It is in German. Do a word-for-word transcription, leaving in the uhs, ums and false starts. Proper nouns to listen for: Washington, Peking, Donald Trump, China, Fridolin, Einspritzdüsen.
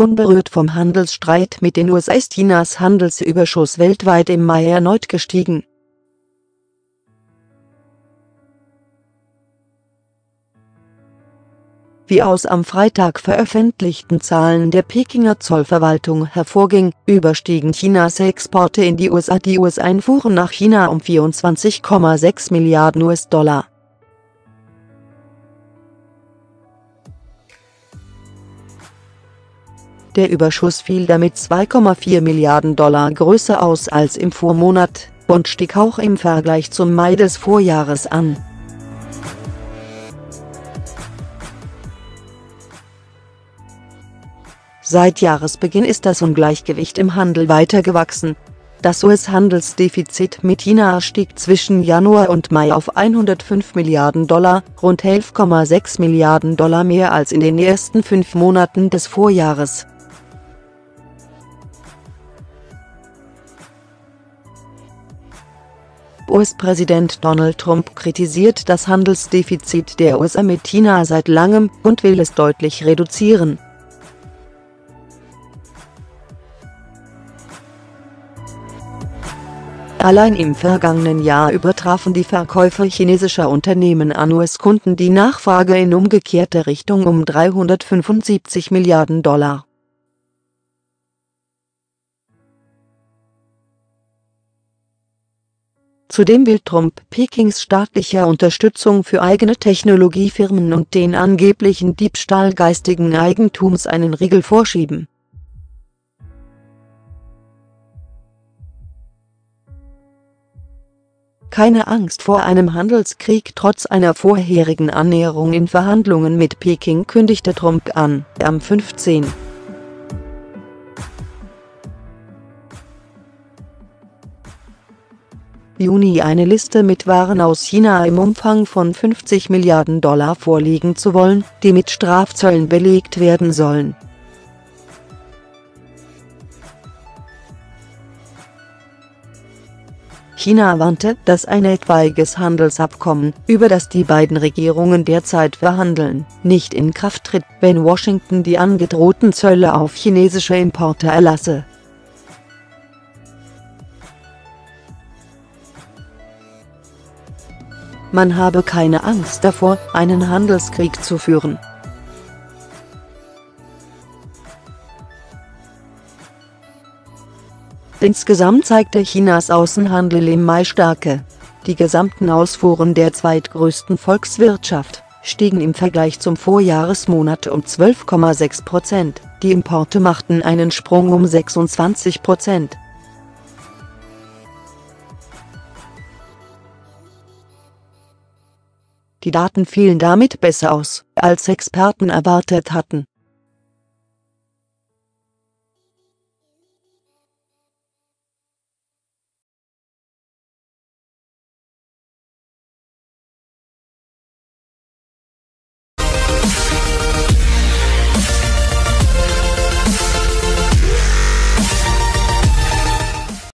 Unberührt vom Handelsstreit mit den U S A ist Chinas Handelsüberschuss weltweit im Mai erneut gestiegen. Wie aus am Freitag veröffentlichten Zahlen der Pekinger Zollverwaltung hervorging, überstiegen Chinas Exporte in die U S A die U S A-Einfuhren nach China um vierundzwanzig Komma sechs Milliarden U S-Dollar. Der Überschuss fiel damit zwei Komma vier Milliarden Dollar größer aus als im Vormonat und stieg auch im Vergleich zum Mai des Vorjahres an. Seit Jahresbeginn ist das Ungleichgewicht im Handel weiter gewachsen. Das U S-Handelsdefizit mit China stieg zwischen Januar und Mai auf hundertfünf Milliarden Dollar, rund elf Komma sechs Milliarden Dollar mehr als in den ersten fünf Monaten des Vorjahres. U S-Präsident Donald Trump kritisiert das Handelsdefizit der U S A mit China seit langem und will es deutlich reduzieren. Allein im vergangenen Jahr übertrafen die Verkäufe chinesischer Unternehmen an U S-Kunden die Nachfrage in umgekehrter Richtung um dreihundertfünfundsiebzig Milliarden Dollar. Zudem will Trump Pekings staatlicher Unterstützung für eigene Technologiefirmen und den angeblichen Diebstahl geistigen Eigentums einen Riegel vorschieben. Keine Angst vor einem Handelskrieg. Trotz einer vorherigen Annäherung in Verhandlungen mit Peking kündigte Trump an, am fünfzehnten Juni eine Liste mit Waren aus China im Umfang von fünfzig Milliarden Dollar vorlegen zu wollen, die mit Strafzöllen belegt werden sollen. China warnte, dass ein etwaiges Handelsabkommen, über das die beiden Regierungen derzeit verhandeln, nicht in Kraft tritt, wenn Washington die angedrohten Zölle auf chinesische Importe erlasse. Man habe keine Angst davor, einen Handelskrieg zu führen. Insgesamt zeigte Chinas Außenhandel im Mai Stärke. Die gesamten Ausfuhren der zweitgrößten Volkswirtschaft stiegen im Vergleich zum Vorjahresmonat um zwölf Komma sechs Prozent, die Importe machten einen Sprung um sechsundzwanzig Prozent. Die Daten fielen damit besser aus, als Experten erwartet hatten.